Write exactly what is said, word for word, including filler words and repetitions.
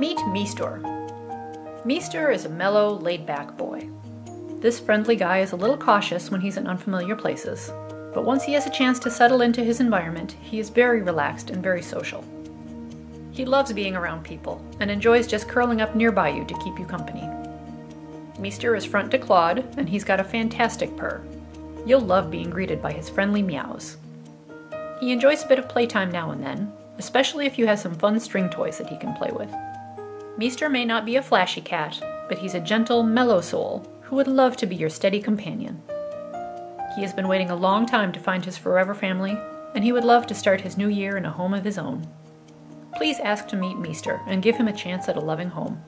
Meet Meestor. Meestor is a mellow, laid-back boy. This friendly guy is a little cautious when he's in unfamiliar places, but once he has a chance to settle into his environment, he is very relaxed and very social. He loves being around people and enjoys just curling up nearby you to keep you company. Meestor is front to Claude, and he's got a fantastic purr. You'll love being greeted by his friendly meows. He enjoys a bit of playtime now and then, especially if you have some fun string toys that he can play with. Meestor may not be a flashy cat, but he's a gentle, mellow soul who would love to be your steady companion. He has been waiting a long time to find his forever family, and he would love to start his new year in a home of his own. Please ask to meet Meestor and give him a chance at a loving home.